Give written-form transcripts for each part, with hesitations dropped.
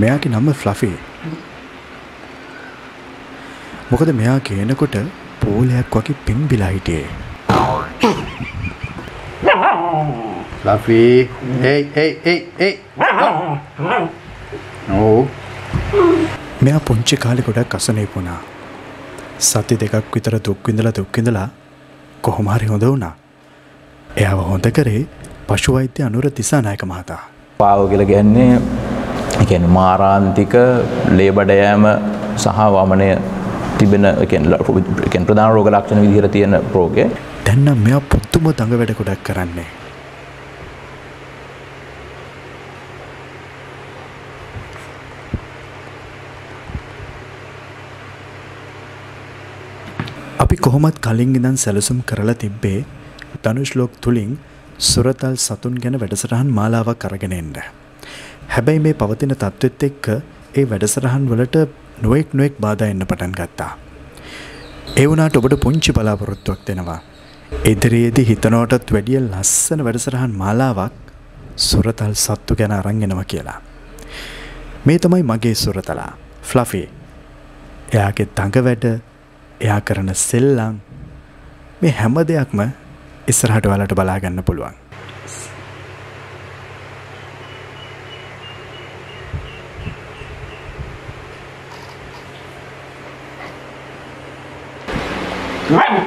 මෙයාගේ නම ෆ්ලෆි. මොකද මෙයා කේනකොට පෝලයක් වගේ පිම්බිලා හිටියේ. Fluffy, hey. No. මෙයා පුංචි කාලේ ගොඩක් අසනීප වුණා. සති දෙකක් විතර දුක් විඳලා කොහොම හරි හොඳ වුණා. එයාව හොඳ කරේ පශු වෛද්‍ය අනුර දිසානායක මහතා. පාව කියලා කියන්නේ ඒ කියන්නේ මාරාන් තික, ලේබර් ඩෑම සහ වමනේ තිබෙන ඒ කියන්නේ ප්‍රධාන රෝග ලක්ෂණ විදිහට තියෙන රෝගේ. දැන් නම් මෙයා පුදුම දඟ වැඩ ගොඩක් කරන්නේ. අපි කොහොමත් කලින් ඉඳන් සැලසුම් කරලා තිබ්බේ ධනුෂ් ලොක් තුලින් සුරතල් සතුන් ගැන වැඩසටහන් මාලාවක් අරගෙන එන්න. හැබැයි මේ පවතින තත්ත්වෙත් එක්ක ඒ වැඩසටහන් වලට නොඑක් බාධා එන්න පටන් ගත්තා. ඒ වුණාට ඔබට පුංචි බලාපොරොත්තුවක් දෙනවා. ඉදිරියේදී හිතනවටත් වැඩිය ලස්සන වැඩසටහන් මාලාවක් සුරතල් සත්තු ගැන අරන් එනවා කියලා. මේ තමයි මගේ සුරතලා ෆ්ලෆි. එයාගේ දඟ වැඩ එයා කරන සෙල්ලම් මේ හැම දෙයක්ම ඉස්සරහට ඔයාලට බලා ගන්න පුළුවන්. Fluffy.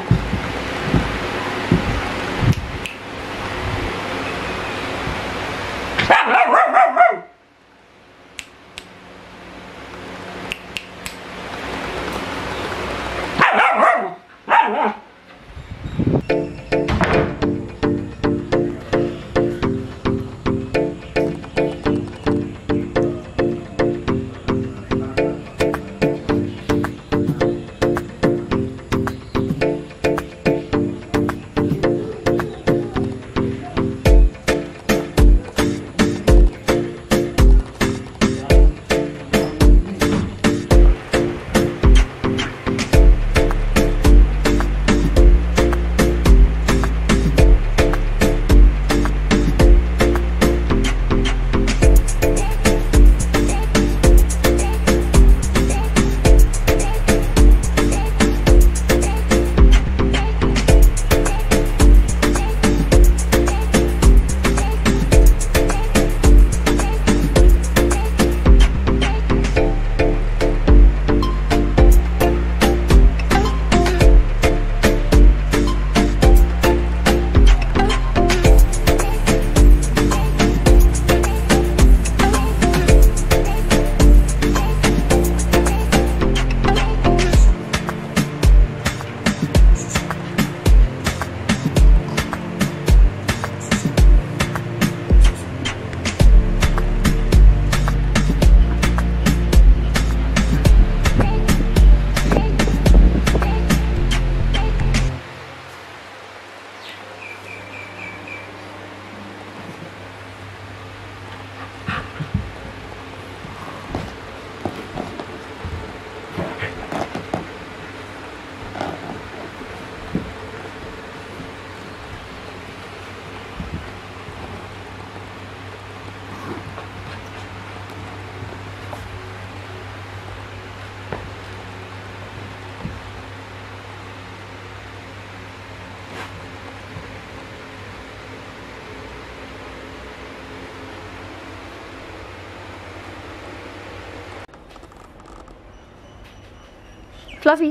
Let me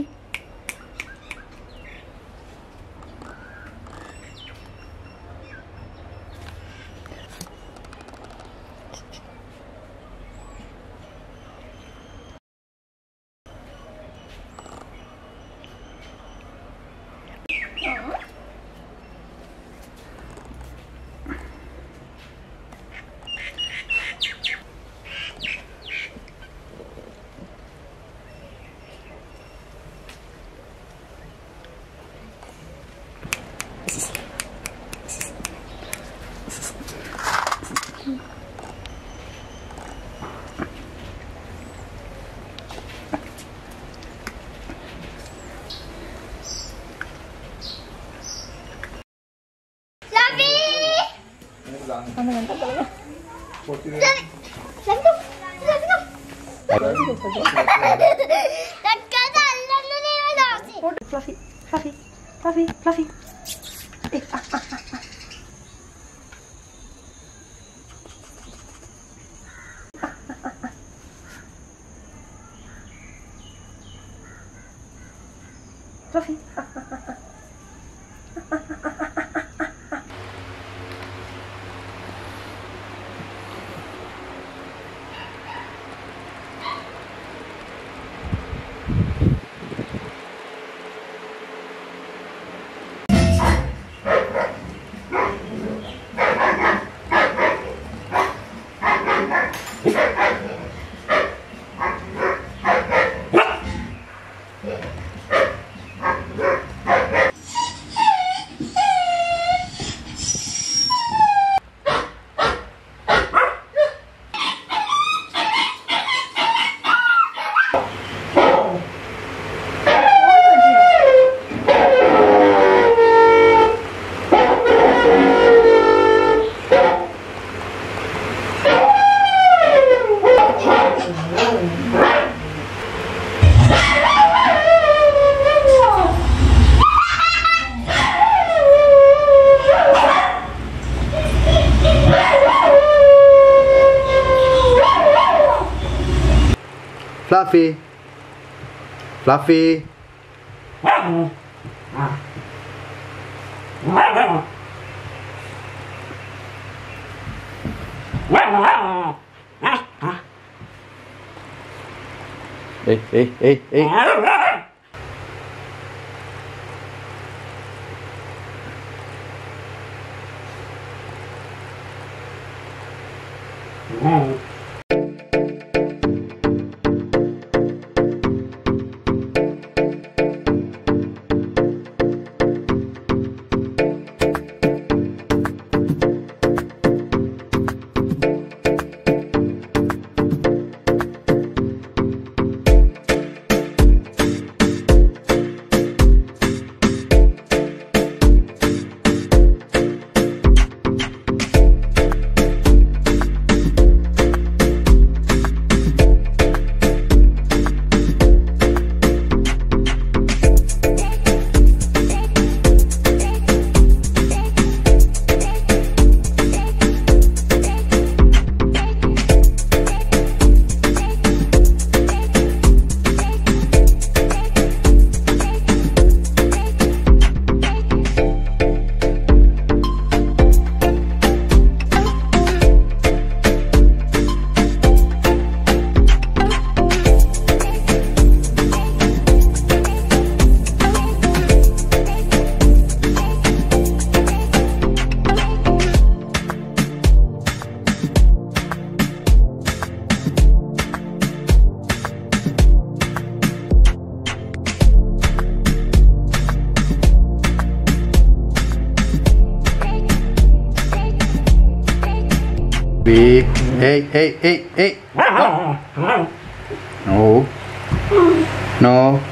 go. Fluffy, Fluffy, Fluffy, Fluffy. Fluffy. Fluffy, Fluffy, hey. Hey. No. No.